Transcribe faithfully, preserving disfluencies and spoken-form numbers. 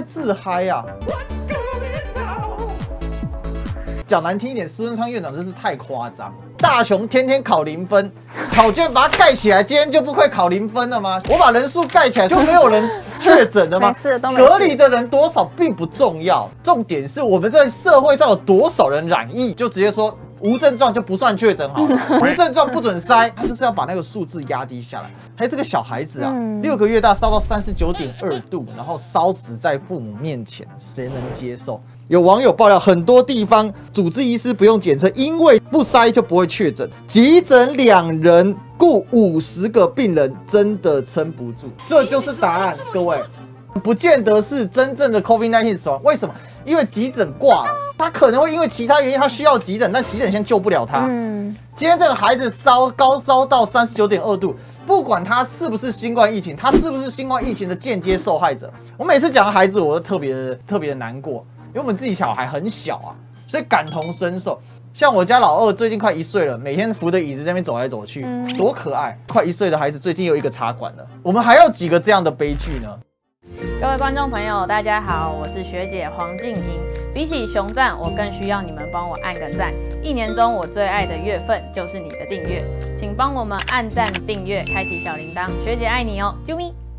在自嗨呀、啊！讲难听一点，苏贞昌院长真是太夸张了。大雄天天考零分，考卷把它盖起来，今天就不会考零分了吗？我把人数盖起来，就没有人确诊了吗？隔离的人多少并不重要，重点是我们在社会上有多少人染疫，就直接说。 无症状就不算确诊好了，无症状不准筛，他就是要把那个数字压低下来。还有这个小孩子啊，六个月大烧到三十九点二度，然后烧死在父母面前，谁能接受？有网友爆料，很多地方主治医师不用检测，因为不筛就不会确诊。急诊两人雇五十个病人，真的撑不住，这就是答案，各位。 不见得是真正的 COVID 十九 死亡，为什么？因为急诊挂了，他可能会因为其他原因他需要急诊，但急诊先救不了他。嗯，今天这个孩子烧高烧到三十九点二度，不管他是不是新冠疫情，他是不是新冠疫情的间接受害者。我每次讲到孩子，我都特别特别的难过，因为我们自己小孩很小啊，所以感同身受。 像我家老二最近快一岁了，每天扶着椅子在那边走来走去，多可爱！快一岁的孩子最近又一个插管了，我们还有几个这样的悲剧呢？ 各位观众朋友，大家好，我是学姐黄静莹。比起熊赞，我更需要你们帮我按个赞。一年中我最爱的月份就是你的订阅，请帮我们按赞、订阅、开启小铃铛，学姐爱你哦，啾咪！